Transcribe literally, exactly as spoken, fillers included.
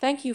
Thank you